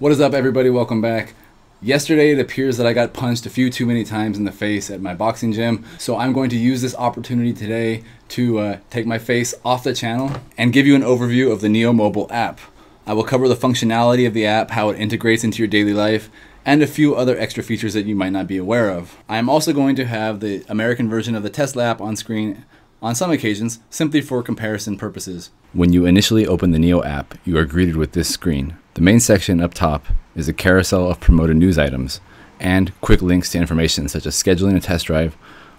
What is up, everybody? Welcome back. Yesterday, it appears that I got punched a few too many times in the face at my boxing gym. So I'm going to use this opportunity today to take my face off the channel and give you an overview of the NIO mobile app. I will cover the functionality of the app, how it integrates into your daily life, and a few other extra features that you might not be aware of. I am also going to have the American version of the Tesla app on screen on some occasions, simply for comparison purposes. When you initially open the NIO app, you are greeted with this screen. The main section up top is a carousel of promoted news items and quick links to information such as scheduling a test drive,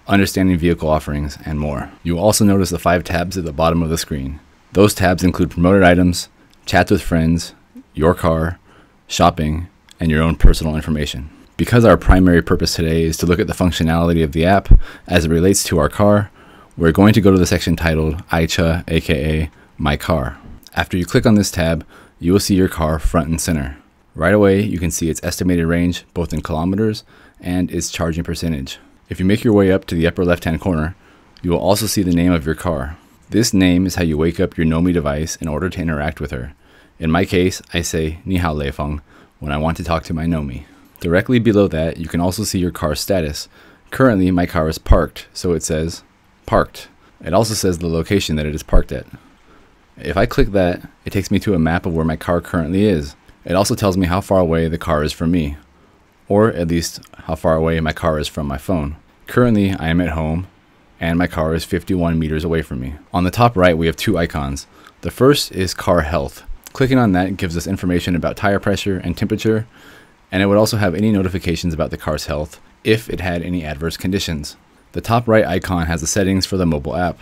understanding vehicle offerings, and more. You will also notice the 5 tabs at the bottom of the screen. Those tabs include promoted items, chats with friends, your car, shopping, and your own personal information. Because our primary purpose today is to look at the functionality of the app as it relates to our car, we're going to go to the section titled iCha, aka My Car. After you click on this tab, you will see your car front and center. Right away, you can see its estimated range, both in kilometers and its charging percentage. If you make your way up to the upper left-hand corner, you will also see the name of your car. This name is how you wake up your Nomi device in order to interact with her. In my case, I say Ni Hao Lei Feng when I want to talk to my Nomi. Directly below that, you can also see your car's status. Currently, my car is parked, so it says parked. It also says the location that it is parked at. If I click that, it takes me to a map of where my car currently is. It also tells me how far away the car is from me, or at least how far away my car is from my phone. Currently, I am at home, and my car is 51 meters away from me. On the top right, we have 2 icons. The first is car health. Clicking on that gives us information about tire pressure and temperature, and it would also have any notifications about the car's health if it had any adverse conditions. The top right icon has the settings for the mobile app.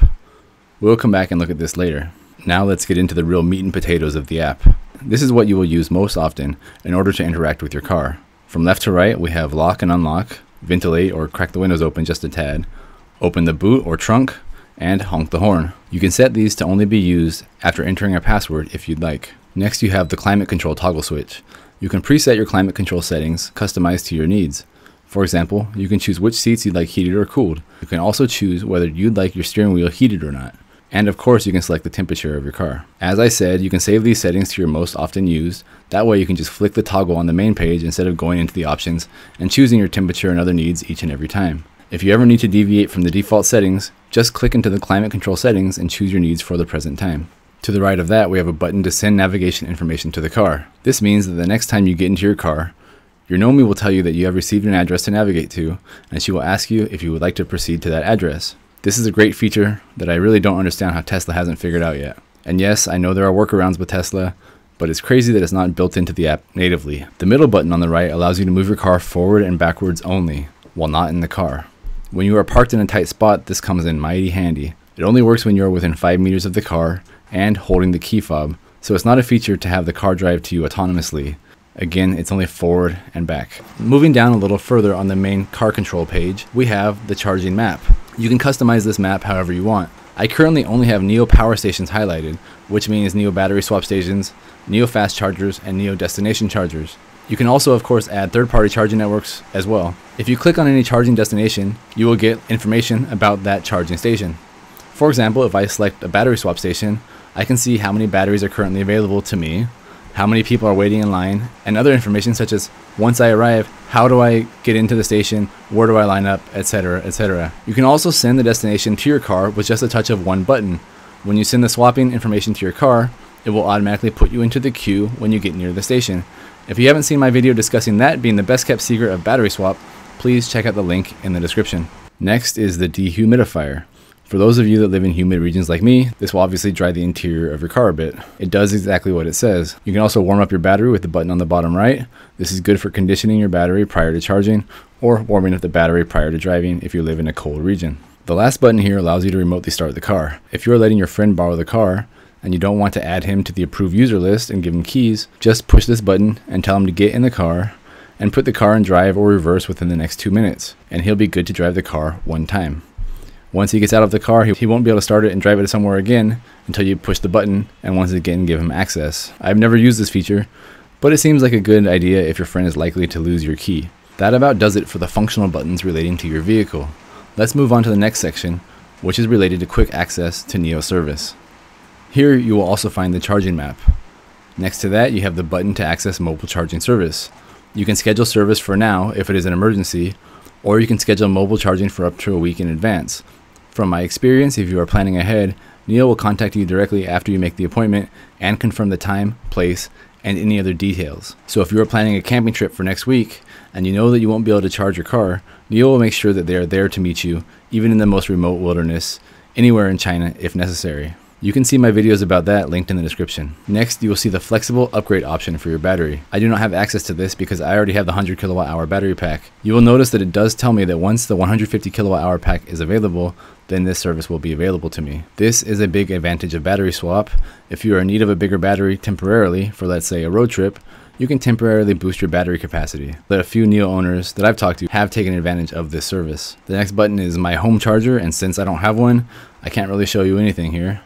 We'll come back and look at this later. Now let's get into the real meat and potatoes of the app. This is what you will use most often in order to interact with your car. From left to right, we have lock and unlock, ventilate or crack the windows open just a tad, open the boot or trunk, and honk the horn. You can set these to only be used after entering a password if you'd like. Next, you have the climate control toggle switch. You can preset your climate control settings customized to your needs. For example, you can choose which seats you'd like heated or cooled. You can also choose whether you'd like your steering wheel heated or not. And of course, you can select the temperature of your car. As I said, you can save these settings to your most often used. That way you can just flick the toggle on the main page instead of going into the options and choosing your temperature and other needs each and every time. If you ever need to deviate from the default settings, just click into the climate control settings and choose your needs for the present time. To the right of that, we have a button to send navigation information to the car. This means that the next time you get into your car, your Nomi will tell you that you have received an address to navigate to, and she will ask you if you would like to proceed to that address. This is a great feature that I really don't understand how Tesla hasn't figured out yet. And yes, I know there are workarounds with Tesla, but it's crazy that it's not built into the app natively. The middle button on the right allows you to move your car forward and backwards only, while not in the car. When you are parked in a tight spot, this comes in mighty handy. It only works when you are within 5 meters of the car and holding the key fob, so it's not a feature to have the car drive to you autonomously. Again, it's only forward and back. Moving down a little further on the main car control page, we have the charging map. You can customize this map however you want. I currently only have NIO power stations highlighted, which means NIO battery swap stations, NIO fast chargers, and NIO destination chargers. You can also, of course, add third-party charging networks as well. If you click on any charging destination, you will get information about that charging station. For example, if I select a battery swap station, I can see how many batteries are currently available to me, how many people are waiting in line, and other information such as, once I arrive, how do I get into the station, where do I line up, etc, etc. You can also send the destination to your car with just a touch of one button. When you send the swapping information to your car, it will automatically put you into the queue when you get near the station. If you haven't seen my video discussing that being the best kept secret of battery swap, please check out the link in the description. Next is the dehumidifier. For those of you that live in humid regions like me, this will obviously dry the interior of your car a bit. It does exactly what it says. You can also warm up your battery with the button on the bottom right. This is good for conditioning your battery prior to charging, or warming up the battery prior to driving if you live in a cold region. The last button here allows you to remotely start the car. If you are letting your friend borrow the car, and you don't want to add him to the approved user list and give him keys, just push this button and tell him to get in the car, and put the car in drive or reverse within the next 2 minutes, and he'll be good to drive the car one time. Once he gets out of the car, he won't be able to start it and drive it somewhere again until you push the button and once again give him access. I've never used this feature, but it seems like a good idea if your friend is likely to lose your key. That about does it for the functional buttons relating to your vehicle. Let's move on to the next section, which is related to quick access to NIO service. Here you will also find the charging map. Next to that, you have the button to access mobile charging service. You can schedule service for now if it is an emergency, or you can schedule mobile charging for up to a week in advance. From my experience, if you are planning ahead, NIO will contact you directly after you make the appointment and confirm the time, place, and any other details. So if you are planning a camping trip for next week and you know that you won't be able to charge your car, NIO will make sure that they are there to meet you, even in the most remote wilderness, anywhere in China if necessary. You can see my videos about that linked in the description. Next, you will see the flexible upgrade option for your battery. I do not have access to this because I already have the 100 kilowatt hour battery pack. You will notice that it does tell me that once the 150 kilowatt hour pack is available, then this service will be available to me. This is a big advantage of battery swap. If you are in need of a bigger battery temporarily for, let's say, a road trip, you can temporarily boost your battery capacity. But a few NIO owners that I've talked to have taken advantage of this service. The next button is my home charger, and since I don't have one, I can't really show you anything here.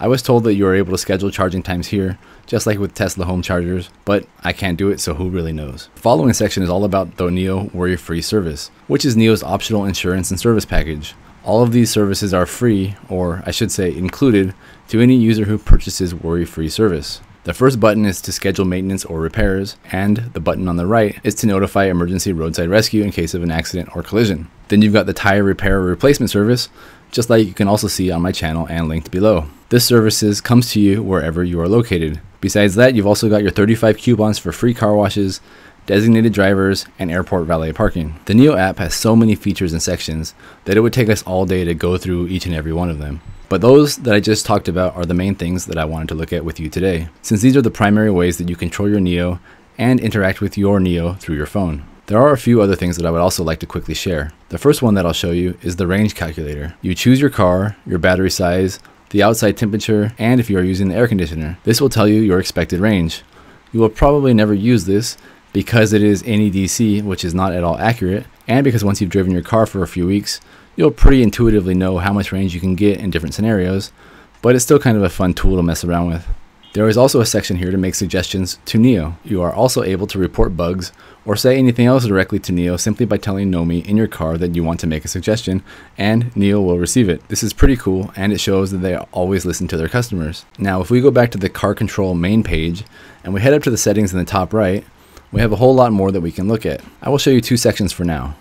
I was told that you are able to schedule charging times here, just like with Tesla home chargers, but I can't do it, so who really knows? The following section is all about the NIO worry-free service, which is NIO's optional insurance and service package. All of these services are free, or I should say included, to any user who purchases worry-free service. The first button is to schedule maintenance or repairs, and the button on the right is to notify emergency roadside rescue in case of an accident or collision. Then you've got the tire repair or replacement service, just like you can also see on my channel and linked below. This service comes to you wherever you are located. Besides that, you've also got your 35 coupons for free car washes, designated drivers, and airport valet parking. The NIO app has so many features and sections that it would take us all day to go through each and every one of them. But those that I just talked about are the main things that I wanted to look at with you today, since these are the primary ways that you control your NIO and interact with your NIO through your phone. There are a few other things that I would also like to quickly share. The first one that I'll show you is the range calculator. You choose your car, your battery size, the outside temperature, and if you are using the air conditioner. This will tell you your expected range. You will probably never use this because it is NEDC, which is not at all accurate, and because once you've driven your car for a few weeks, you'll pretty intuitively know how much range you can get in different scenarios, but it's still kind of a fun tool to mess around with. There is also a section here to make suggestions to NIO. You are also able to report bugs or say anything else directly to NIO simply by telling Nomi in your car that you want to make a suggestion, and NIO will receive it. This is pretty cool, and it shows that they always listen to their customers. Now, if we go back to the car control main page and we head up to the settings in the top right, we have a whole lot more that we can look at. I will show you two sections for now.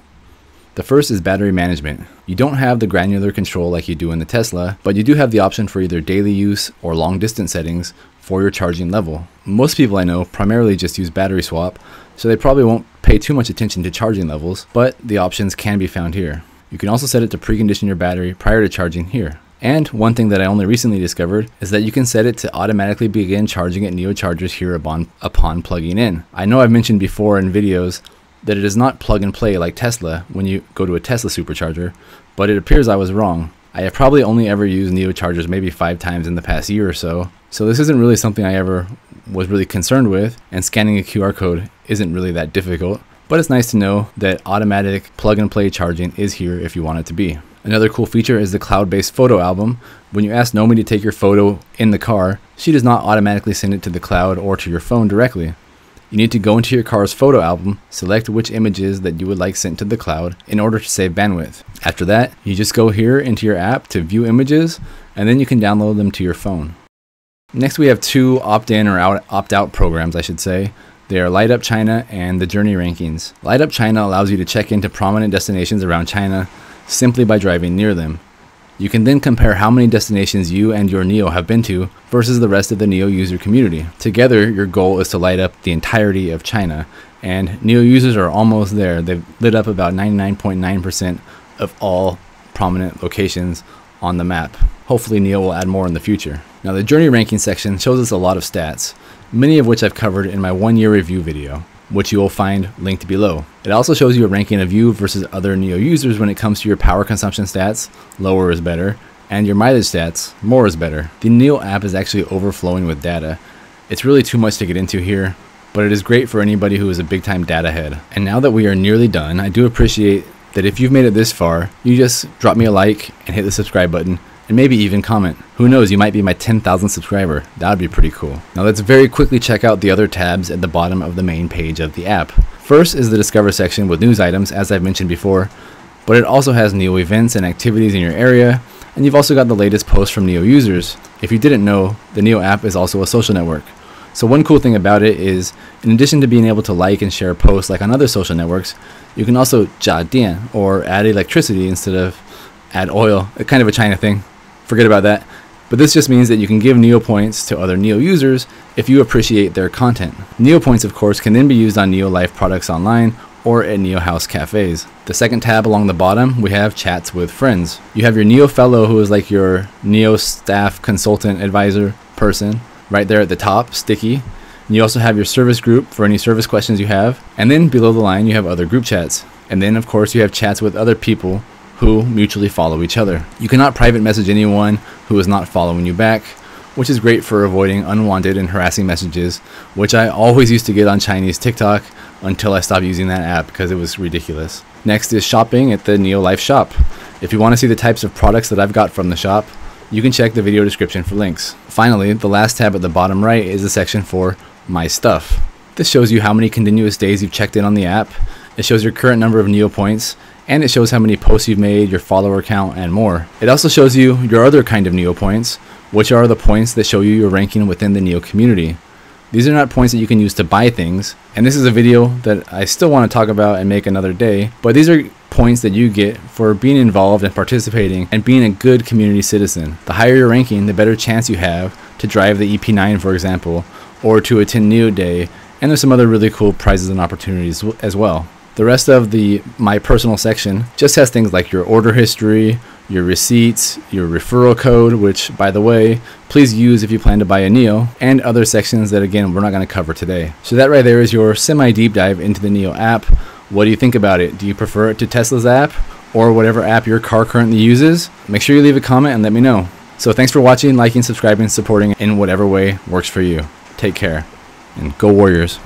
The first is battery management. You don't have the granular control like you do in the Tesla, but you do have the option for either daily use or long distance settings for your charging level. Most people I know primarily just use battery swap, so they probably won't pay too much attention to charging levels, but the options can be found here. You can also set it to precondition your battery prior to charging here. And one thing that I only recently discovered is that you can set it to automatically begin charging at NIO chargers here upon plugging in. I know I've mentioned before in videos that it is not plug and play like Tesla when you go to a Tesla supercharger, but it appears I was wrong. I have probably only ever used NIO chargers maybe 5 times in the past year or so, so this isn't really something I ever was really concerned with, and scanning a QR code isn't really that difficult, but it's nice to know that automatic plug and play charging is here if you want it to be. Another cool feature is the cloud-based photo album. When you ask Nomi to take your photo in the car, she does not automatically send it to the cloud or to your phone directly. You need to go into your car's photo album, select which images that you would like sent to the cloud in order to save bandwidth. After that, you just go here into your app to view images, and then you can download them to your phone. Next, we have two opt-in or opt-out programs, I should say. They are Light Up China and the Journey Rankings. Light Up China allows you to check into prominent destinations around China simply by driving near them. You can then compare how many destinations you and your NIO have been to versus the rest of the NIO user community. Together, your goal is to light up the entirety of China, and NIO users are almost there. They've lit up about 99.9% of all prominent locations on the map. Hopefully, NIO will add more in the future. Now, the Journey Ranking section shows us a lot of stats, many of which I've covered in my one-year review video, which you will find linked below. It also shows you a ranking of you versus other NIO users when it comes to your power consumption stats, lower is better, and your mileage stats, more is better. The NIO app is actually overflowing with data. It's really too much to get into here, but it is great for anybody who is a big time data head. And now that we are nearly done, I do appreciate that if you've made it this far, you just drop me a like and hit the subscribe button, and maybe even comment. Who knows, you might be my 10,000th subscriber. That would be pretty cool. Now let's very quickly check out the other tabs at the bottom of the main page of the app. First is the Discover section with news items, as I've mentioned before, but it also has NIO events and activities in your area, and you've also got the latest posts from NIO users. If you didn't know, the NIO app is also a social network. So one cool thing about it is, in addition to being able to like and share posts like on other social networks, you can also jiadian, or add electricity instead of add oil. Kind of a China thing. Forget about that. But this just means that you can give NIO points to other NIO users if you appreciate their content. NIO points, of course, can then be used on NIO Life products online or at NIO House cafes. The second tab along the bottom, we have chats with friends. You have your NIO fellow, who is like your NIO staff consultant advisor person, right there at the top, sticky. And you also have your service group for any service questions you have. And then below the line, you have other group chats. And then, of course, you have chats with other people who mutually follow each other. You cannot private message anyone who is not following you back, which is great for avoiding unwanted and harassing messages, which I always used to get on Chinese TikTok until I stopped using that app because it was ridiculous. Next is shopping at the NIO Life shop. If you want to see the types of products that I've got from the shop, you can check the video description for links. Finally, the last tab at the bottom right is the section for My Stuff. This shows you how many continuous days you've checked in on the app. It shows your current number of NIO points, and it shows how many posts you've made, your follower count, and more. It also shows you your other kind of NIO points, which are the points that show you your ranking within the NIO community. These are not points that you can use to buy things, and this is a video that I still want to talk about and make another day, but these are points that you get for being involved and participating and being a good community citizen. The higher your ranking, the better chance you have to drive the EP9, for example, or to attend NIO Day, and there's some other really cool prizes and opportunities as well. The rest of the My Personal section just has things like your order history, your receipts, your referral code, which, by the way, please use if you plan to buy a NIO, and other sections that, again, we're not going to cover today. So that right there is your semi-deep dive into the NIO app. What do you think about it? Do you prefer it to Tesla's app or whatever app your car currently uses? Make sure you leave a comment and let me know. So thanks for watching, liking, subscribing, supporting in whatever way works for you. Take care, and go Warriors.